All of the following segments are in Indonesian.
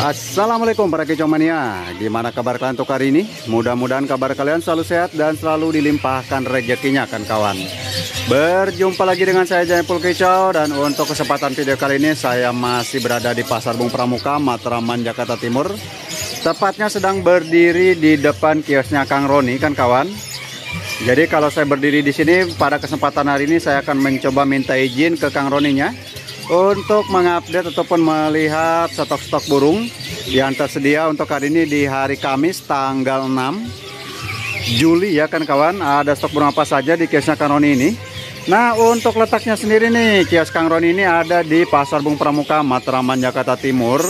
Assalamualaikum para kicomania. Gimana kabar kalian untuk hari ini? Mudah-mudahan kabar kalian selalu sehat dan selalu dilimpahkan rezekinya kan kawan. Berjumpa lagi dengan saya Jang Epul Kicau, dan untuk kesempatan video kali ini saya masih berada di Pasar Burung Pramuka, Matraman, Jakarta Timur. Tepatnya sedang berdiri di depan kiosnya Kang Roni kan kawan. Jadi kalau saya berdiri di sini pada kesempatan hari ini saya akan mencoba minta izin ke Kang Roninya untuk mengupdate ataupun melihat stok-stok burung yang tersedia untuk hari ini di hari Kamis tanggal 6 Juli ya kan kawan. Ada stok burung apa saja di kiosnya Kang Roni ini. Nah untuk letaknya sendiri nih, kios Kang Roni ini ada di Pasar Burung Pramuka, Matraman, Jakarta Timur.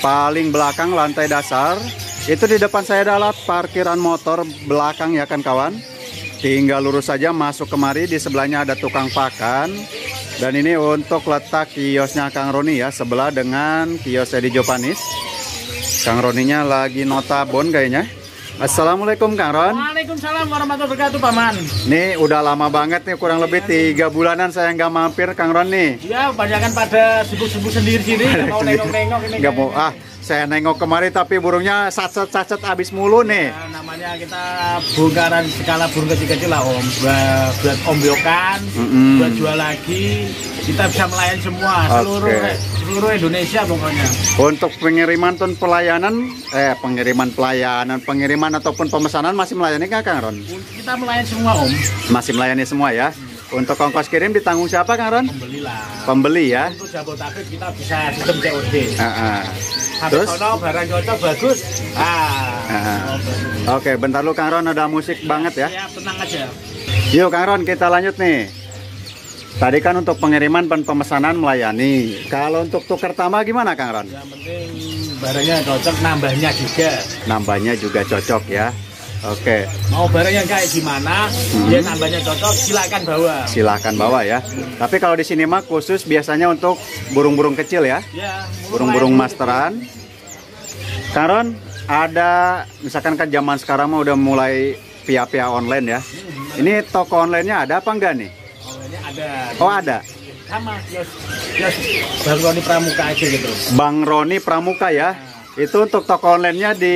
Paling belakang lantai dasar. Itu di depan saya ada alat parkiran motor belakang ya kan kawan. Tinggal lurus saja masuk kemari, di sebelahnya ada tukang pakan. Dan ini untuk letak kiosnya Kang Roni ya, sebelah dengan kios Edi Jopanis. Kang Roninya lagi notabon kayaknya. Assalamualaikum Kang Ron. Waalaikumsalam warahmatullahi wabarakatuh Paman. Nih udah lama banget nih, kurang lebih 3 bulanan saya nggak mampir Kang Ron nih. Iya, banyakan pada sibuk-sibuk sendiri sini, nggak mau nengok-nengok ini. Nggak mau, ah saya nengok kemari tapi burungnya sacet-sacet abis mulu nih. Ya, namanya kita bongkaran skala burung kecil-kecil lah Om. Buat Om Yokan, buat jual lagi. Kita bisa melayani semua, seluruh Indonesia pokoknya. Untuk pengiriman dan pelayanan, pengiriman ataupun pemesanan masih melayani nggak Kang Ron? Kita melayani semua Om. Masih melayani semua ya. Untuk ongkos kirim ditanggung siapa Kang Ron? Pembeli lah. Pembeli ya. Untuk Jabodetabek kita bisa sistem COD. Terus? Kalau barang cocok bagus. Oke, bentar lu Kang Ron, ada musik banget ya. Iya, tenang aja. Yuk Kang Ron, kita lanjut nih. Tadi kan untuk pengiriman dan pemesanan melayani. Kalau untuk tukar tambah gimana Kang Ron? Yang penting barangnya cocok, nambahnya juga. Nambahnya juga cocok ya. Oke. Mau barangnya kayak gimana, dia nambahnya cocok, silakan bawa. Silakan bawa ya. Tapi kalau di sini mah khusus biasanya untuk burung-burung kecil ya. Ya, burung-burung masteran. Kang Ron, ada misalkan kan zaman sekarang mah udah mulai via online ya. Ini toko onlinenya ada apa enggak nih? Ada. Oh ada. Sama kios Bang Roni Pramuka aja gitu. Bang Roni Pramuka ya. Nah. Itu untuk toko onlinenya di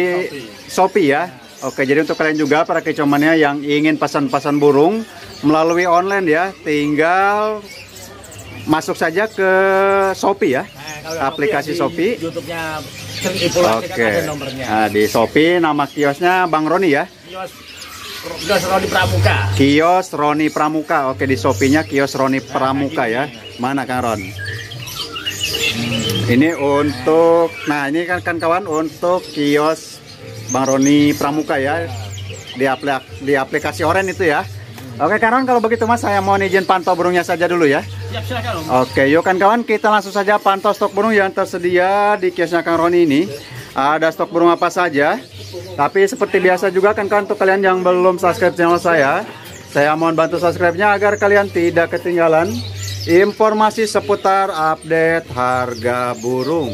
Shopee ya. Nah. Oke, jadi untuk kalian juga para kecomannya yang ingin pesan-pesan burung melalui online ya, tinggal masuk saja ke Shopee ya. Nah, aplikasi Shopee. YouTube-nya Jang Epul Kicau ada nomornya. Nah, di Shopee nama kiosnya Bang Roni ya. Kios Roni Pramuka. Kios Roni Pramuka. Oke, di Shopee-nya Kios Roni Pramuka ya. Mana Kang Ron? Ini untuk, nah ini kan kawan untuk kios Bang Roni Pramuka ya. Di aplikasi oranye itu ya. Oke Kang Ron, kalau begitu mas saya mohon izin pantau burungnya saja dulu ya. Siap, silakan. Oke, yuk kan kawan kita langsung saja pantau stok burung yang tersedia di kiosnya Kang Roni ini. Ada stok burung apa saja. Tapi seperti biasa juga kan untuk kalian yang belum subscribe channel saya mohon bantu subscribe-nya agar kalian tidak ketinggalan informasi seputar update harga burung.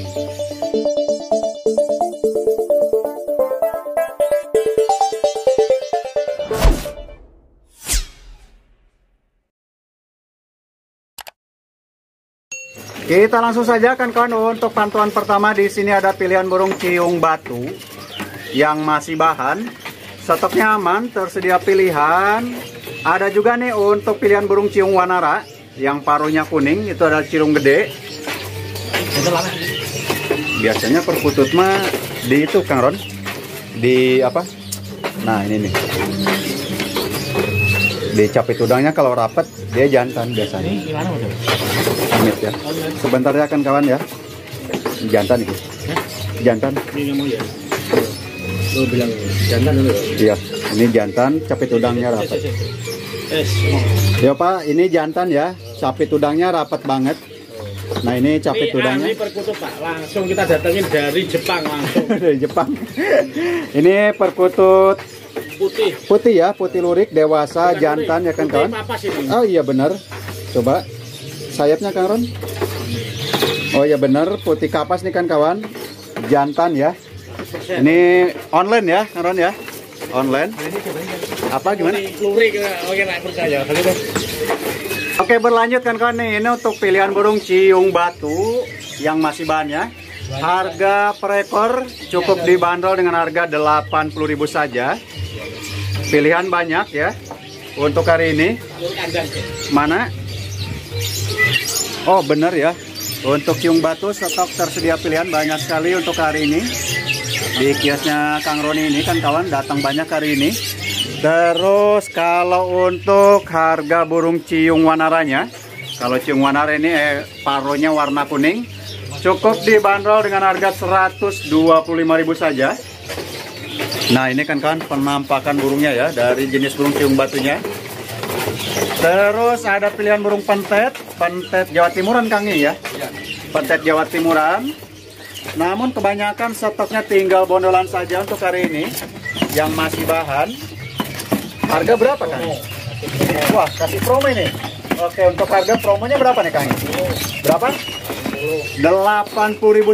Kita langsung saja kan kawan untuk pantauan pertama. Di sini ada pilihan burung ciung batu yang masih bahan, stoknya aman, tersedia pilihan. Ada juga nih untuk pilihan burung ciung wanara yang paruhnya kuning, itu ada ciung gede. Biasanya perkutut mah di itu Kang Ron, di apa? Nah ini nih, di capit udangnya kalau rapat dia jantan biasanya. Ini ya. Sebentar ya kan kawan ya, jantan itu, jantan. Lu bilang jantan dulu. Iya, ini jantan, capit udangnya rapat. Ya Pak, ini jantan ya, capit udangnya rapat banget. Nah ini capit udangnya. Ini perkutut Pak, langsung kita datangin dari Jepang langsung. Dari Jepang. Ini perkutut putih. Putih ya, putih lurik, dewasa, bukan jantan lurik. Ya kan kawan. Oh iya benar. Coba sayapnya Kang Ron. Oh iya benar, putih kapas nih kan kawan. Jantan ya. Ini online ya, Kang Ron ya? Online. Apa gimana? Oke, berlanjut kan kawan nih. Ini untuk pilihan burung ciung batu yang masih bahannya. Harga per ekor cukup dibanderol dengan harga 80.000 saja. Pilihan banyak ya untuk hari ini. Mana? Oh bener ya. Untuk Yung Batu stok tersedia pilihan banyak sekali untuk hari ini. Di kiosnya Kang Roni ini kan kawan datang banyak hari ini. Terus kalau untuk harga burung ciung wanaranya, kalau ciung wanar ini paronya warna kuning, cukup dibanderol dengan harga 125.000 saja. Nah ini kan kawan penampakan burungnya ya, dari jenis burung ciung batunya. Terus ada pilihan burung pentet, pentet Jawa Timuran Kang ini ya, pentet Jawa Timuran. Namun kebanyakan stoknya tinggal bondolan saja untuk hari ini, yang masih bahan. Harga berapa Kang? Wah kasih promo ini. Oke, untuk harga promonya berapa nih Kang? Berapa? 80.000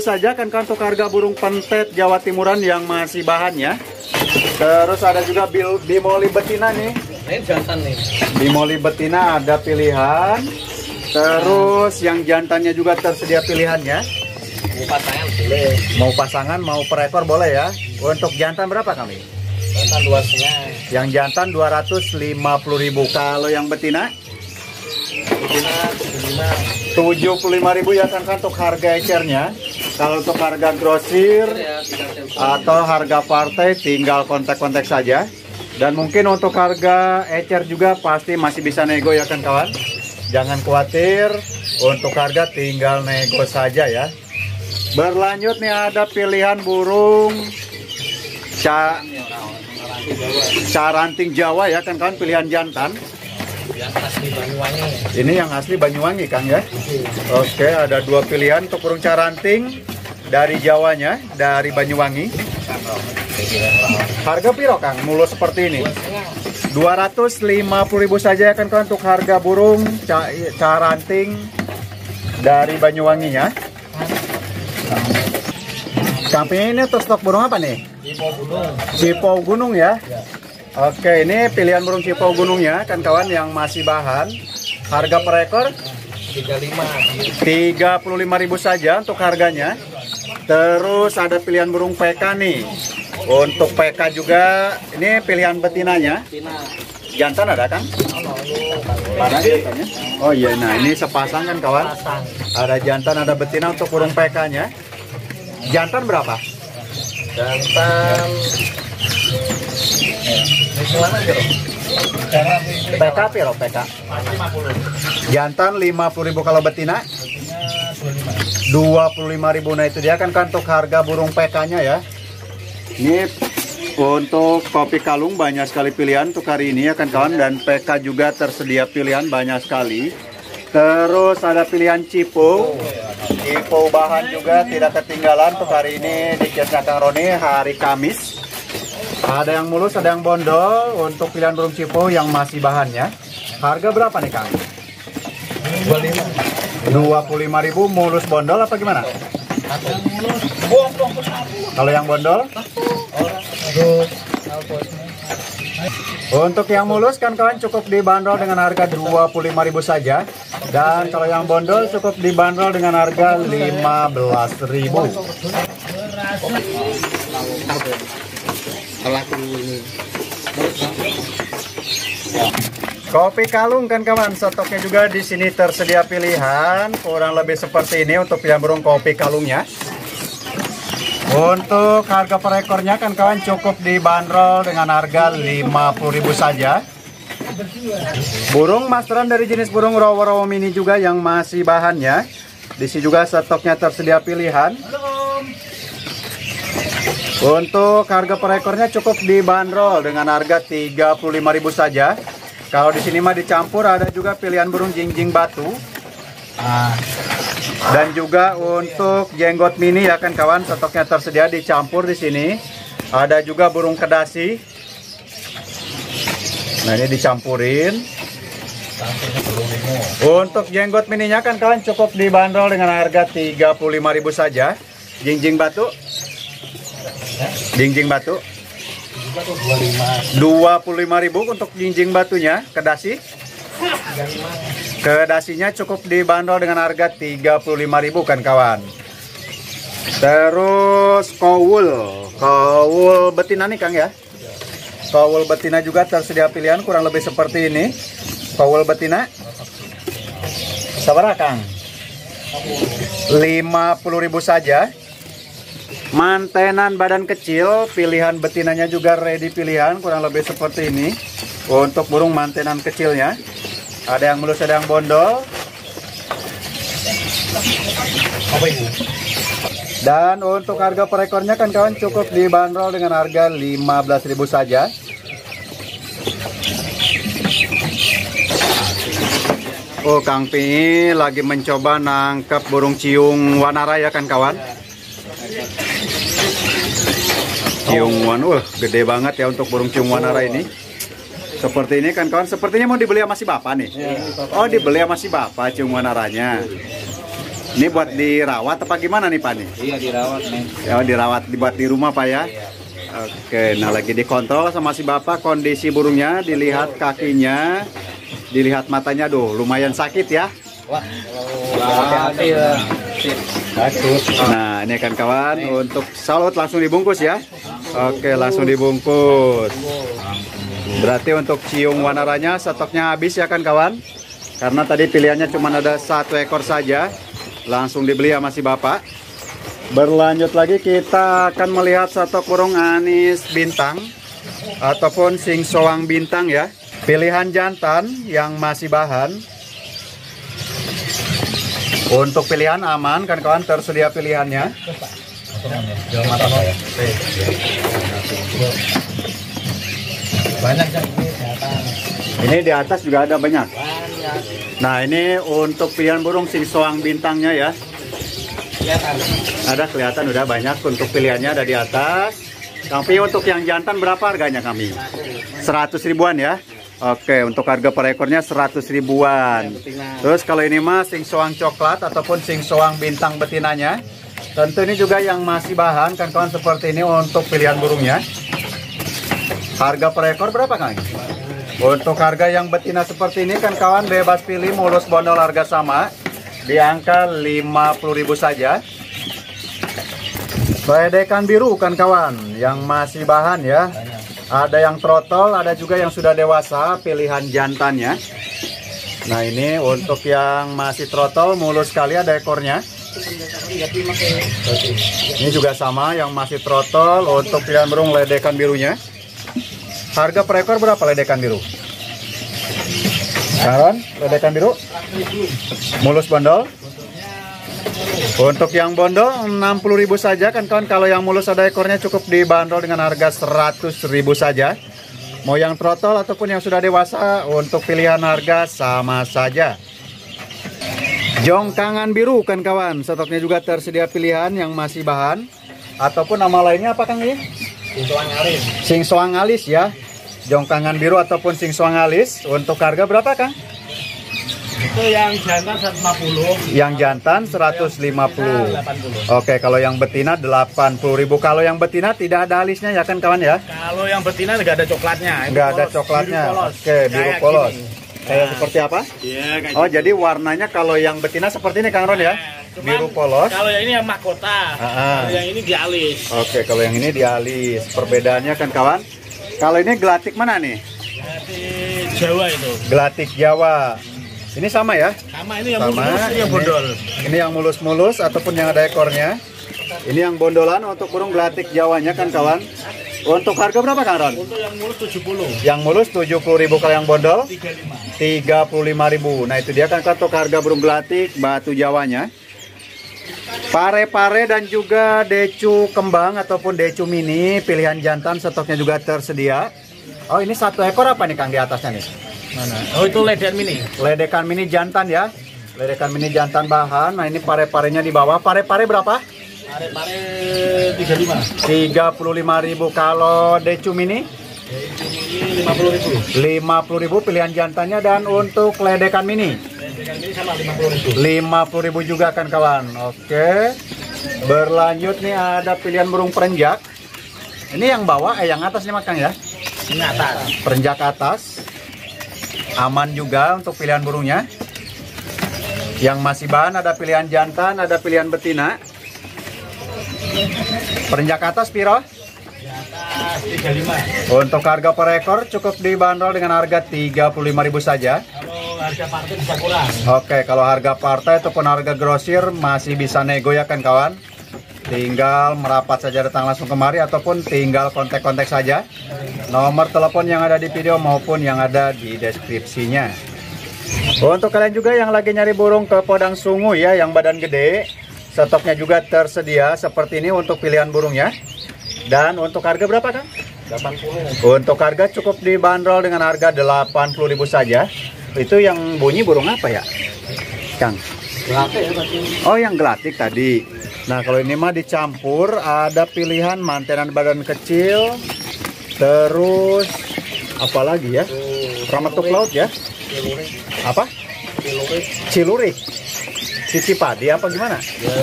saja kan Kang untuk harga burung pentet Jawa Timuran yang masih bahannya. Terus ada juga bimoli betina nih. Ini jantan nih. Bimoli betina ada pilihan. Terus yang jantannya juga tersedia pilihannya. Mau pasangan boleh. Mau pasangan mau per ekor boleh ya. Untuk jantan berapa kami? Jantan 2,5. Yang jantan 250.000. Kalau yang betina? 75.000 ya kan untuk harga ecernya. Kalau untuk harga grosir atau harga partai tinggal kontak-kontak saja. Dan mungkin untuk harga ecer juga pasti masih bisa nego ya kan kawan. Jangan khawatir, untuk harga tinggal nego saja ya. Berlanjut nih ada pilihan burung caranting Jawa ya kan kawan, pilihan jantan. Yang asli Banyuwangi. Ini yang asli Banyuwangi Kang ya. Oke, ada dua pilihan untuk burung caranting dari Jawanya, dari Banyuwangi. Harga piro Kang? Mulus seperti ini. 250.000 saja ya kan Kang untuk harga burung caranting dari Banyuwangi ya. Samping ini tuh stok burung apa nih? Cipau Gunung ya. Oke, ini pilihan burung cipau gunungnya kan kawan yang masih bahan. Harga per ekor 35.000 saja untuk harganya. Terus ada pilihan burung PK nih. Untuk PK juga ini pilihan betinanya. Jantan ada kan? Mana jantannya? Oh iya, nah ini sepasang kan kawan. Ada jantan ada betina untuk burung PK-nya. Jantan berapa? Jantan PK piro PK? Jantan 50.000 kalau betina? 25.000. Nah itu dia kan untuk harga burung PK-nya ya. Ini untuk kopi kalung banyak sekali pilihan untuk hari ini ya kan kawan, dan PK juga tersedia pilihan banyak sekali. Terus ada pilihan cipo. Cipo bahan juga tidak ketinggalan untuk hari ini di kiosnya Kang Roni hari Kamis. Ada yang mulus, ada yang bondol. Untuk pilihan burung cipo yang masih bahannya. Harga berapa nih Kang? 25.000 mulus bondol apa gimana? Kalau yang bondol? Untuk yang mulus kan kawan cukup dibanderol dengan harga 25.000 saja. Dan kalau yang bondol cukup dibanderol dengan harga 15.000. Kopi kalung kan kawan, stoknya juga di sini tersedia pilihan kurang lebih seperti ini untuk pilihan burung kopi kalungnya. Untuk harga per ekornya kan kawan cukup dibanderol dengan harga 50.000 saja. Burung masteran dari jenis burung rowo-rowo mini juga yang masih bahannya. Di sini juga stoknya tersedia pilihan. Untuk harga per ekornya cukup dibanderol dengan harga 35.000 saja. Kalau di sini mah dicampur ada juga pilihan burung jingjing batu. Dan juga untuk jenggot mini ya kan kawan, stoknya tersedia dicampur di sini. Ada juga burung kedasi. Nah ini dicampurin. Untuk jenggot mininya kan kawan cukup dibanderol dengan harga 35.000 saja. Jingjing batu. Jingjing batu 25.000 untuk jingjing batunya. Kedasi, kedasinya cukup dibanderol dengan harga 35.000 kan kawan. Terus kowul betina nih Kang ya. Kowul betina juga tersedia pilihan kurang lebih seperti ini. Kowul betina sabaraha Kang? 50.000 saja. Mantenan badan kecil, pilihan betinanya juga ready pilihan kurang lebih seperti ini. Untuk burung mantenan kecilnya ada yang mulus, ada yang bondol. Dan untuk harga per ekornya kan kawan cukup dibanderol dengan harga 15.000 saja. Oh, Kang Pi lagi mencoba nangkap burung ciung wanara ya kan kawan. Ciung wanara, gede banget ya untuk burung ciung wanara ini. Seperti ini kan kawan, sepertinya mau dibeli sama si bapak nih. Oh, dibeli sama si bapak ciung wanaranya. Ini buat dirawat apa gimana nih Pak nih? Iya, dirawat nih. Ya, dirawat, dibuat di rumah Pak ya. Oke, nah lagi dikontrol sama si bapak kondisi burungnya, dilihat kakinya. Dilihat matanya, doh lumayan sakit ya. Wah, nah ini kan kawan untuk salut langsung dibungkus ya. Oke, langsung dibungkus. Berarti untuk ciung wanaranya stoknya habis ya kan kawan, karena tadi pilihannya cuma ada 1 ekor saja. Langsung dibeli sama si bapak. Berlanjut lagi kita akan melihat stok burung anis bintang ataupun singsoang bintang ya. Pilihan jantan yang masih bahan. Untuk pilihan aman kan kawan, tersedia pilihannya. Banyak. Ini di atas juga ada banyak. Nah ini untuk pilihan burung singsoang bintangnya ya. Ada kelihatan udah banyak untuk pilihannya ada di atas. Kang Pi untuk yang jantan berapa harganya kami? 100 ribuan ya. Oke, untuk harga per ekornya 100 ribuan. Terus kalau ini mah singsoang coklat ataupun singsoang bintang betinanya. Tentu ini juga yang masih bahan kan kawan, seperti ini untuk pilihan burungnya. Harga per ekor berapa Kang? Untuk harga yang betina seperti ini kan kawan bebas pilih, mulus bondol harga sama di angka 50.000 saja. Ledekan biru kan kawan yang masih bahan ya. Ada yang trotol, ada juga yang sudah dewasa, pilihan jantannya. Nah ini untuk yang masih trotol, mulus sekali ada ekornya. Ini juga sama, yang masih trotol untuk pilihan burung ledekan birunya. Harga per ekor berapa ledekan biru? Kawan, ledekan biru mulus bondol. Untuk yang bondol 60.000 saja kan kawan. Kalau yang mulus ada ekornya cukup dibanderol dengan harga 100.000 saja. Mau yang trotol ataupun yang sudah dewasa, untuk pilihan harga sama saja. Jongkangan biru kan kawan, stoknya juga tersedia pilihan yang masih bahan ataupun nama lainnya apa Kang ya? Singsoang alis ya. Jongkangan biru ataupun singsoang alis. Untuk harga berapa Kang? Itu yang jantan 150. Yang jantan 150. Oke, kalau yang betina 80.000. Kalau yang betina tidak ada alisnya ya kan kawan ya? Kalau yang betina nggak ada coklatnya. Nggak ada coklatnya. Oke, biru polos. Kayak seperti apa? Oh, jadi warnanya kalau yang betina seperti ini Kang Ron ya? Biru polos. Kalau yang ini yang mahkota. Kalau yang ini dialis. Oke, kalau yang ini dialis. Perbedaannya kan kawan? Kalau ini gelatik mana nih? Gelatik Jawa itu. Gelatik Jawa. Ini sama ya? Sama, ini yang mulus, ini yang bondol. Ini yang mulus-mulus ataupun yang ada ekornya. Ini yang bondolan untuk burung gelatik Jawanya kan kawan. Untuk harga berapa Kang Ron? Untuk yang mulus 70. Yang mulus 70.000, kalau yang bondol 35.000. Nah, itu dia kan untuk harga burung gelatik batu Jawanya. Pare-pare dan juga decu kembang ataupun decu mini, pilihan jantan stoknya juga tersedia. Oh, ini 1 ekor apa nih Kang di atasnya nih? Mana? Oh, itu ledekan mini. Ledekan mini jantan ya. Ledekan mini jantan bahan. Nah, ini pare-parenya di bawah. Pare-pare berapa? Pare-pare 35. 35.000. Kalau decu mini? Decu mini 50.000. 50.000 pilihan jantannya, dan untuk ledekan mini? Ledekan mini sama 50.000. 50.000 juga kan kawan. Oke. Berlanjut nih ada pilihan burung perenjak. Ini yang bawah, yang atas nih Kang ya. Ini atas. Perenjak atas. Aman juga untuk pilihan burungnya. Yang masih bahan ada pilihan jantan, ada pilihan betina. Perenjak atas piro? Di atas 35. Untuk harga per ekor cukup dibanderol dengan harga 35.000 saja. Kalau harga partai bisa kurang. Oke, kalau harga partai ataupun harga grosir masih bisa nego ya kan kawan? Tinggal merapat saja datang langsung kemari ataupun tinggal kontak-kontak saja. Nomor telepon yang ada di video maupun yang ada di deskripsinya. Untuk kalian juga yang lagi nyari burung ke podang sungu ya, yang badan gede, stoknya juga tersedia seperti ini untuk pilihan burungnya. Dan untuk harga berapa kan? 80. Untuk harga cukup dibanderol dengan harga 80.000 saja. Itu yang bunyi burung apa ya, Kang? Gelatik. Oh, yang gelatik tadi. Nah, kalau ini mah dicampur, ada pilihan mantenan badan kecil, terus apalagi ya? Ramatuk laut ya? Cilurik. Apa? Cilurik. Cici padi apa gimana? Ya.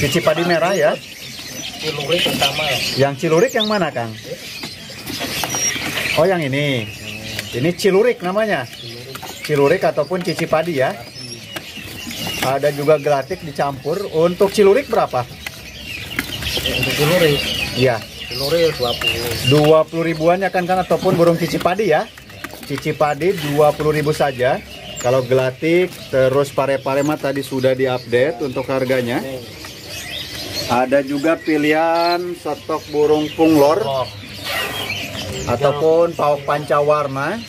Cici padi merah ya? Cilurik pertama. Yang cilurik yang mana, Kang? Oh, yang ini. Ini cilurik namanya. Cilurik ataupun cici padi ya? Ada juga gelatik dicampur. Untuk cilurik berapa? Untuk cilurik? Iya. Cilurik 20. 20 ribuan ya kan, ataupun burung cici padi ya? Cici padi 20.000 saja. Kalau gelatik, terus pare-pare mah tadi sudah diupdate untuk harganya. Ada juga pilihan stok burung punglor ataupun pauk pancawarna.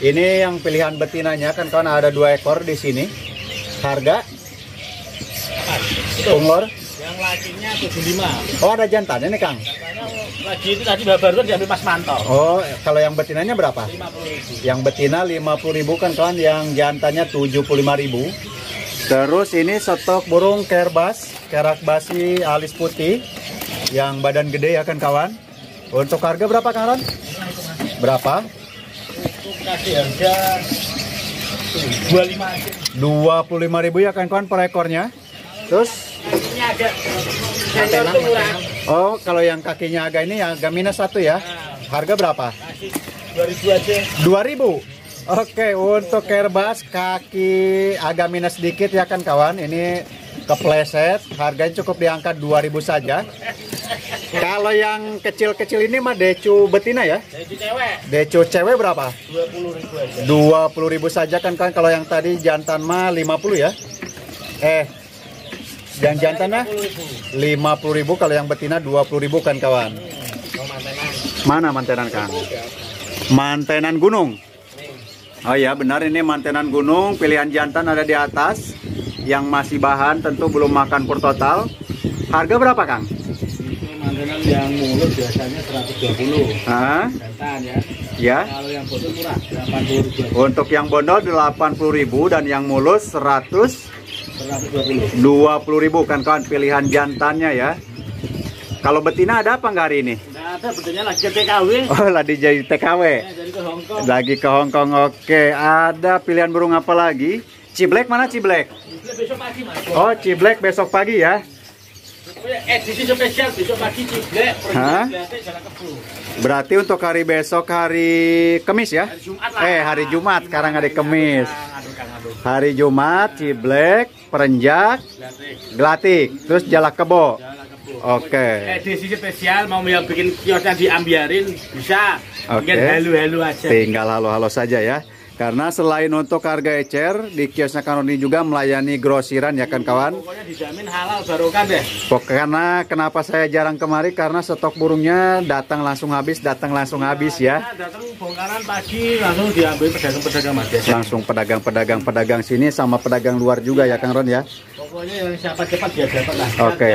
Ini yang pilihan betinanya kan kawan, ada 2 ekor di sini. Harga punglor yang lakinya 75. Oh, ada jantannya nih Kang. Lagi itu tadi baru diambil Mas Manto. Oh, kalau yang betinanya berapa? 50.000. Yang betina 50.000 kan kawan, yang jantannya 75.000. Terus ini stok burung kerbas, kerak basi alis putih yang badan gede ya kan kawan. Untuk harga berapa Kang Ron? Berapa? Untuk kasih harga 25.000 ya kan kawan per ekornya. Terus agak antena. Oh, kalau yang kakinya agak ini agak minus 1 ya. Harga berapa? 2.000 aja. 2.000. Oke, untuk kerbas kaki agak minus sedikit ya kan kawan. Ini kepleset, harganya cukup diangkat 2.000 saja. Kalau yang kecil-kecil ini mah decu betina ya? Decu cewek berapa? 20.000 saja kan kan. Kalau yang tadi jantan mah 50 ya? Yang jantannya 50.000, kalau yang betina 20.000 kan kawan. Mana mantenan Kang? Mantenan gunung. Oh ya benar, ini mantenan gunung, pilihan jantan ada di atas. Yang masih bahan tentu belum makan pur total. Harga berapa Kang? Mantenan yang mulut biasanya 120. Jantan ya. Ya. Kalau yang bondol murah 80.000. Untuk yang bondol 80.000 dan yang mulus 120.000 kan kawan, pilihan jantannya ya. Kalau betina ada apa nggak hari ini? Nggak ada, betulnya lagi ke TKW. Oh, lagi jadi TKW. Ya, jadi ke Hong Kong. Lagi ke Hong Kong. Oke, ada pilihan burung apa lagi? Ciblek mana Ciblek? Ciblek besok pagi Mas. Oh, Ciblek besok pagi ya. Edisi spesial besok pagi Ciblek. Berarti untuk hari besok hari Kamis ya? Hari Jumat lah. Hari Jumat, sekarang hari Kamis. Hari Jumat Ciblek, perenjak, gelatik, terus jalak kebo. Oke. Edisi spesial mau yang bikin kiosnya diambiarin bisa. Oke. Halo-halo aja. Tinggal halo-halo saja ya. Karena selain untuk harga ecer, di kiosnya Kang Roni juga melayani grosiran ya kan kawan. Pokoknya dijamin halal barokah deh. Karena kenapa saya jarang kemari, karena stok burungnya datang langsung habis ya. Datang bongkaran pagi langsung diambil pedagang-pedagang Mas. Langsung pedagang sini sama pedagang luar juga ya Kang Ron ya. Pokoknya yang siapa cepat dia dapat lah. Oke.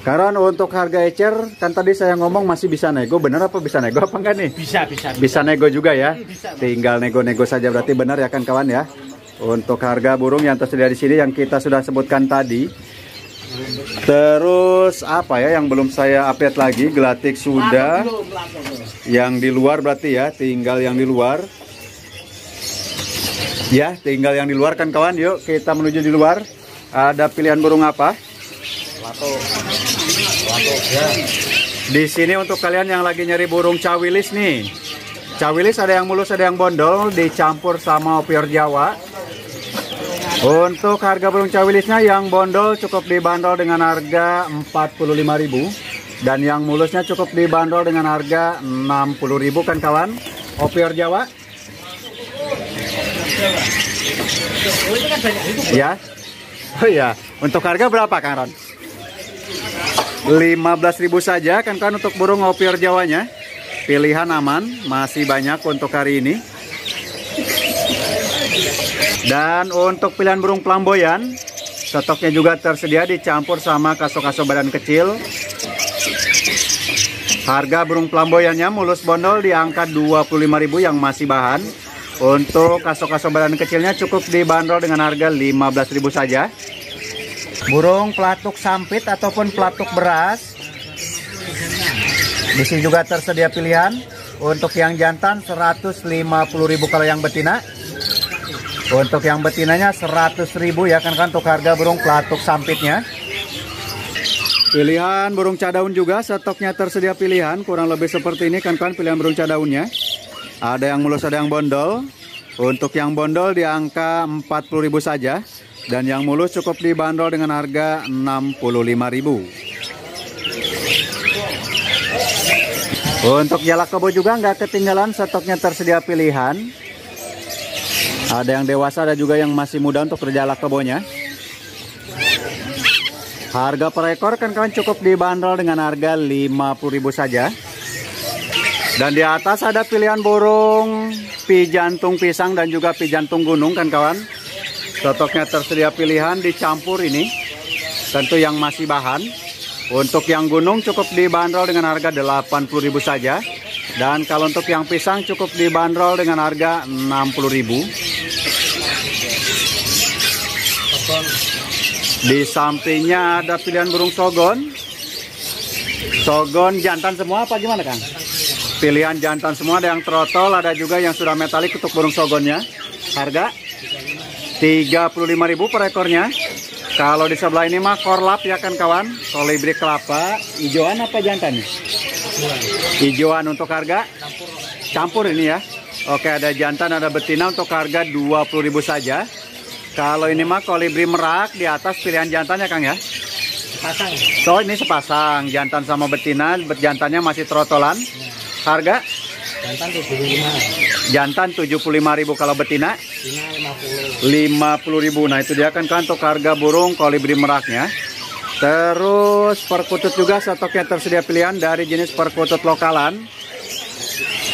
Karena untuk harga ecer kan tadi saya ngomong masih bisa nego, benar apa bisa nego apa enggak nih? Bisa nego juga ya. Bisa, tinggal nego-nego saja berarti benar ya kan kawan ya. Untuk harga burung yang tersedia di sini yang kita sudah sebutkan tadi. Terus apa ya yang belum saya update lagi? Gelatik sudah. Yang di luar berarti ya, tinggal yang di luar. Ya, tinggal yang di luar kan kawan. Yuk kita menuju di luar. Ada pilihan burung apa? Lato ya. Di sini untuk kalian yang lagi nyari burung cawilis nih. Cawilis ada yang mulus, ada yang bondol, dicampur sama opior Jawa. Untuk harga burung cawilisnya yang bondol cukup dibanderol dengan harga 45.000 dan yang mulusnya cukup dibanderol dengan harga 60.000 kan kawan. Opior Jawa. Ya. Oh iya, untuk harga berapa Kang Ron? 15.000 saja kan kawan untuk burung opior Jawanya. Pilihan aman, masih banyak untuk hari ini. Dan untuk pilihan burung flamboyan, stoknya juga tersedia dicampur sama kaso-kaso badan kecil. Harga burung flamboyannya mulus bondol di angka 25.000 yang masih bahan. Untuk kaso-kaso badan kecilnya cukup dibanderol dengan harga 15.000 saja. Burung pelatuk sampit ataupun pelatuk beras, di sini juga tersedia pilihan. Untuk yang jantan 150.000 kalau yang betina. Untuk yang betinanya 100.000 ya kan untuk harga burung pelatuk sampitnya. Pilihan burung cadaun juga stoknya tersedia pilihan kurang lebih seperti ini kan pilihan burung cadaunnya. Ada yang mulus ada yang bondol. Untuk yang bondol di angka 40.000 saja dan yang mulus cukup dibanderol dengan harga 65.000. Untuk jalak kebo juga nggak ketinggalan stoknya tersedia pilihan. Ada yang dewasa, ada juga yang masih muda untuk jalak kebonya. Harga per ekor kan kawan cukup dibanderol dengan harga 50.000 saja. Dan di atas ada pilihan burung pi jantung pisang dan juga pi jantung gunung kan kawan. Stoknya tersedia pilihan dicampur ini. Tentu yang masih bahan. Untuk yang gunung cukup dibanderol dengan harga 80.000 saja. Dan kalau untuk yang pisang cukup dibanderol dengan harga 60.000. Di sampingnya ada pilihan burung sogon. Sogon jantan semua apa gimana Kang? Pilihan jantan semua, ada yang trotol, ada juga yang sudah metalik untuk burung sogonnya. Harga 35.000 per ekornya. Kalau di sebelah ini mah korlap ya kan kawan, kolibri kelapa, hijauan apa jantan nih? Hijauan untuk harga campur ini ya. Oke, ada jantan ada betina untuk harga 20.000 saja. Kalau ini mah kolibri merak, di atas pilihan jantannya Kang ya? Sepasang. So ini sepasang, jantan sama betina, jantannya masih trotolan. Harga? Jantan 75.000. Jantan 75.000 kalau betina? Betina 50.000. Nah itu dia kan untuk harga burung kolibri meraknya. Terus perkutut juga stoknya tersedia pilihan dari jenis perkutut lokalan.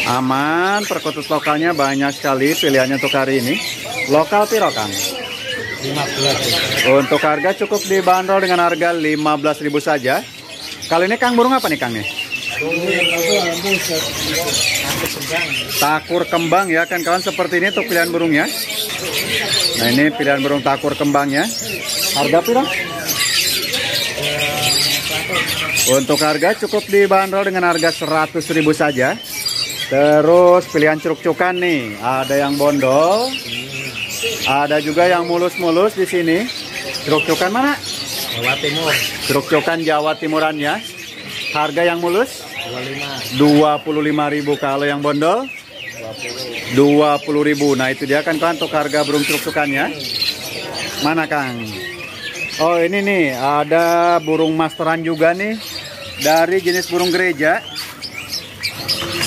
Aman, perkutut lokalnya banyak sekali pilihannya untuk hari ini. Lokal piro Kang? 15.000. Untuk harga cukup dibanderol dengan harga 15.000 saja. Kali ini Kang burung apa nih Kang nih? Takur kembang ya kan kawan seperti ini untuk pilihan burungnya. Nah ini pilihan burung takur kembangnya. Harga piro? Untuk harga cukup dibanderol dengan harga 100.000 saja. Terus pilihan curuk-cukan nih, ada yang bondol. Ada juga yang mulus-mulus di sini. Curuk-cukan mana? Jawa Timur. Curuk-cukan Jawa Timurannya. Harga yang mulus? 25.000. Kalau yang bondol? 20.000. Nah, itu dia kan kawan untuk harga burung curuk-cukannya. Mana, Kang? Oh, ini nih, ada burung masteran juga nih. Dari jenis burung gereja.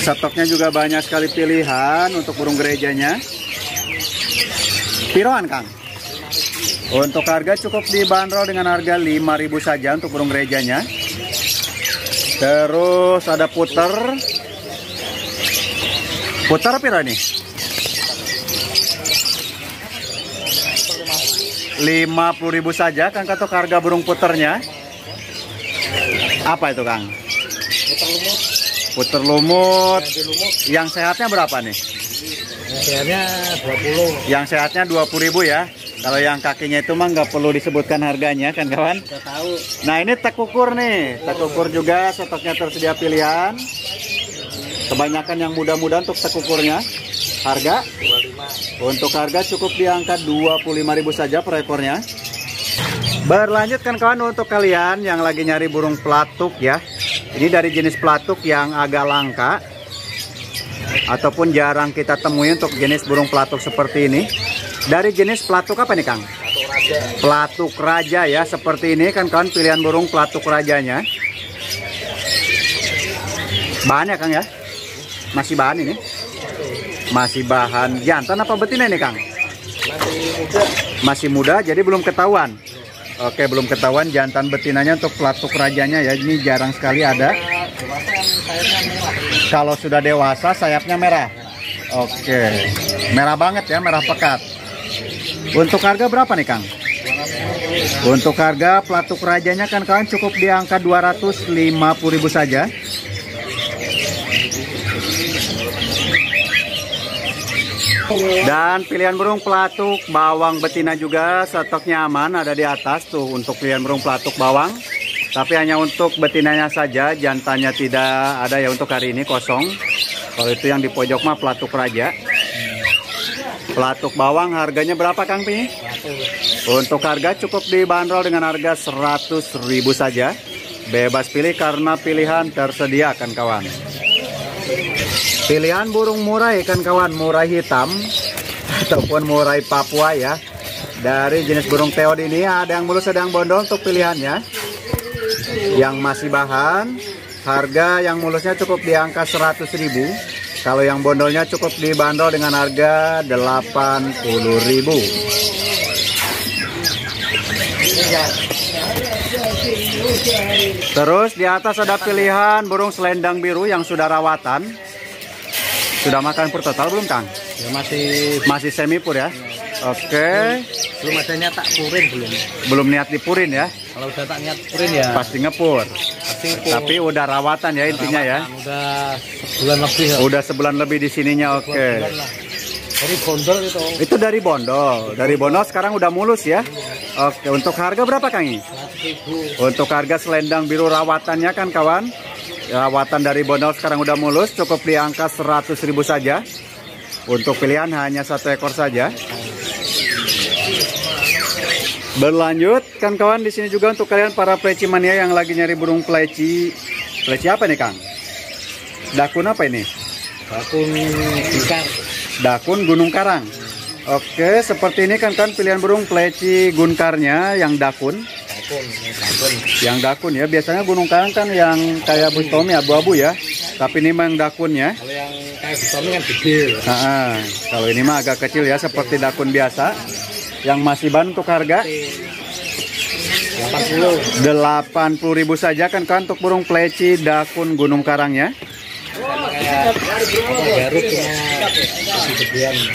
Stoknya juga banyak sekali pilihan untuk burung gerejanya. Piroan Kang? Untuk harga cukup dibanderol dengan harga 5.000 saja untuk burung gerejanya. Terus ada puter. Puter piro ini? 50.000 saja Kang untuk harga burung puternya. Apa itu Kang? Puter lumut. Yang sehatnya berapa nih? Sehatnya 20. Yang sehatnya 20.000 ya. Kalau yang kakinya itu mah nggak perlu disebutkan harganya kan kawan. Nggak tahu. Nah ini tekukur nih. Tekukur juga stoknya tersedia pilihan. Kebanyakan yang muda-muda untuk tekukurnya. Harga? 25. Untuk harga cukup di angka 25.000 saja per ekornya. Berlanjut kan kawan untuk kalian yang lagi nyari burung pelatuk ya. Ini dari jenis pelatuk yang agak langka ataupun jarang kita temui untuk jenis burung pelatuk seperti ini. Dari jenis pelatuk apa nih Kang? pelatuk raja ya, seperti ini kan kawan, pilihan burung pelatuk rajanya. Bahannya Kang ya, masih bahan ini, masih bahan jantan apa betina ini Kang? Masih muda, jadi belum ketahuan. Oke, belum ketahuan jantan betinanya untuk pelatuk rajanya ya, ini jarang sekali ada. Kalau sudah dewasa sayapnya merah. Oke, merah banget ya, merah pekat. Untuk harga berapa nih Kang? Untuk harga pelatuk rajanya kan kalian cukup di angka 250.000 saja. Dan pilihan burung pelatuk bawang betina juga stoknya aman, ada di atas tuh untuk pilihan burung pelatuk bawang. Tapi hanya untuk betinanya saja, jantannya tidak ada ya, untuk hari ini kosong. Kalau itu yang di pojok mah pelatuk raja. Pelatuk bawang harganya berapa Kang Pi? Untuk harga cukup dibanderol dengan harga 100.000 saja. Bebas pilih karena pilihan tersedia kan kawan. Pilihan burung murai kan kawan, murai hitam ataupun murai Papua ya. Dari jenis burung teod ini ada yang mulus, ada yang bondol untuk pilihannya. Yang masih bahan, harga yang mulusnya cukup di angka 100.000. Kalau yang bondolnya cukup dibanderol dengan harga 80.000. Terus di atas ada pilihan burung selendang biru yang sudah rawatan. Sudah makan pur total belum Kang? Ya, masih semi pur ya. Oke. Belum ada niat tak purin belum. Belum niat dipurin ya. Kalau udah tak niat purin ya pasti ngepur. Tapi udah rawatan ya, intinya rawatan, ya. Udah sebulan lebih. Ya. Udah sebulan lebih di sininya, oke. Dari bondol itu. Itu dari bondol. Dari bondol sekarang udah mulus ya. Oke, untuk harga berapa Kang? 100.000. Untuk harga selendang biru rawatannya kan kawan. Rawatan dari bondol sekarang udah mulus, cukup di angka 100.000 saja. Untuk pilihan hanya satu ekor saja. Berlanjut kan kawan, di sini juga untuk kalian para pleci mania yang lagi nyari burung pleci. Pleci apa nih Kang? Dakun apa ini? Dakun Gunung. Dakun Gunung Karang. Oke, seperti ini kan kan pilihan burung pleci gunkarnya yang dakun. Yang dakun ya, biasanya Gunung Karang kan yang kayak bustomi abu-abu ya. Tapi ini memang dakunnya. Kalau yang kayak bustomi kan gede. Nah, kalau ini mah agak kecil ya, seperti dakun biasa. Yang masih bahan untuk harga 80.000 saja kan kan untuk burung pleci dakun Gunung Karangnya.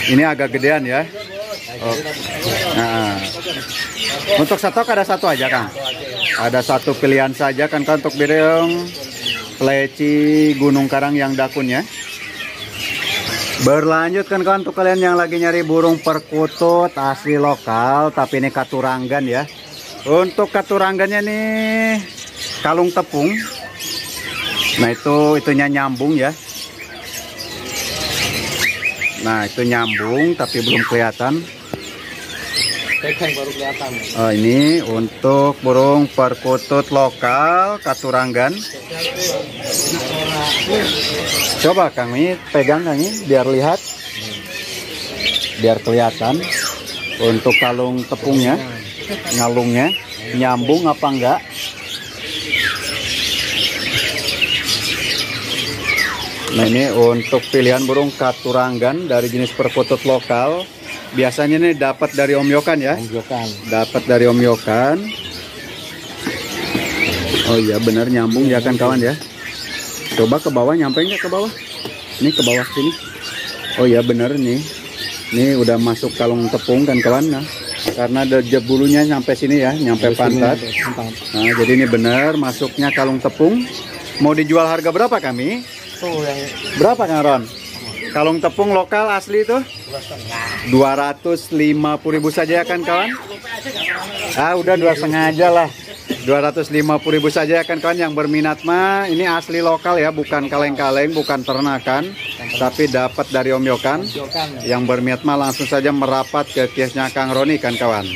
Ini agak gedean ya. Oke. Nah, untuk stok ada satu aja Kang. Ada satu pilihan saja kan kan untuk burung pleci Gunung Karang yang dakunnya. Berlanjut kan kawan untuk kalian yang lagi nyari burung perkutut asli lokal tapi ini katuranggan ya. Untuk katuranggannya nih kalung tepung. Nah itunya nyambung ya. Nah itu nyambung tapi belum kelihatan. Baru kelihatan. Oh, ini untuk burung perkutut lokal katuranggan. Coba kami pegang kami biar lihat, biar kelihatan untuk kalung tepungnya, ngalungnya nyambung apa enggak. Nah ini untuk pilihan burung katuranggan dari jenis perkutut lokal. Biasanya ini dapat dari Om Yokan ya. Om Yokan. Dapat dari Om Yokan. Oh iya benar nyambung ya kan kawan ya. Coba ke bawah, nyampe nggak ke bawah? Ini ke bawah sini. Oh iya benar nih. Ini udah masuk kalung tepung kan kawan. Nah, karena ada jebulunya nyampe sini ya, nyampe pantat. Nah, jadi ini benar masuknya kalung tepung. Mau dijual harga berapa kami? Berapa Kang Ron? Kalung tepung lokal asli itu 250.000 saja ya kan kawan. Ah udah 2,5 aja lah, 250.000 saja ya kan kawan. Yang berminat mah ini asli lokal ya, bukan kaleng-kaleng, bukan ternakan, tapi dapat dari Om Yokan. Yang berminat mah langsung saja merapat ke kiosnya Kang Roni kan kawan.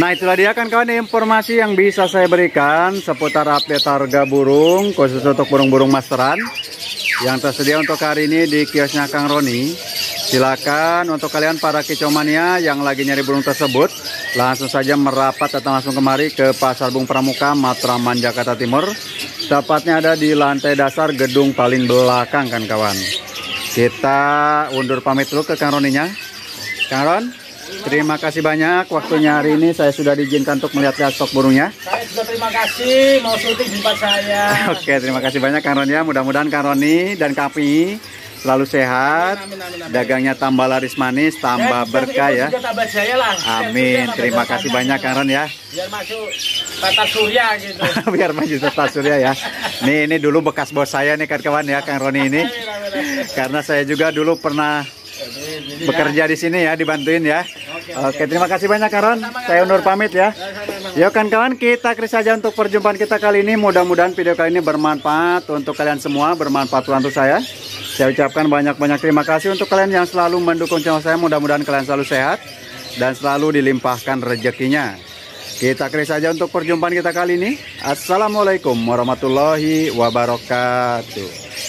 Nah itulah dia kan kawan informasi yang bisa saya berikan seputar update harga burung khusus untuk burung-burung masteran yang tersedia untuk hari ini di kiosnya Kang Roni. Silakan untuk kalian para kicau mania yang lagi nyari burung tersebut Langsung saja merapat datang langsung kemari ke Pasar Burung Pramuka, Matraman, Jakarta Timur. Tepatnya ada di lantai dasar gedung paling belakang kan kawan. Kita undur pamit dulu ke Kang Roninya. Kang Ron, terima kasih banyak waktunya hari ini. Saya sudah diizinkan untuk melihat stok burungnya. Saya juga terima kasih mau syuting di tempat saya. Oke, terima kasih banyak Kang Roni ya. Mudah-mudahan Kang Roni dan kami selalu sehat, amin, amin, amin. Dagangnya tambah laris manis, tambah berkah ya. Amin. Terima kasih banyak Kang Ron ya. Biar masuk tata surya gitu. Biar masuk tata surya ya. Nih ini dulu bekas bos saya nih kawan-kawan ya Kang Roni ini. Karena saya juga dulu pernah bekerja di sini ya, dibantuin ya. Oke, terima kasih banyak Kang Ron. Saya undur pamit ya. Yo kan kawan, kita akhiri saja untuk perjumpaan kita kali ini. Mudah-mudahan video kali ini bermanfaat untuk kalian semua, bermanfaat untuk saya. Saya ucapkan banyak-banyak terima kasih untuk kalian yang selalu mendukung channel saya. Mudah-mudahan kalian selalu sehat dan selalu dilimpahkan rezekinya. Kita akhiri saja untuk perjumpaan kita kali ini. Assalamualaikum warahmatullahi wabarakatuh.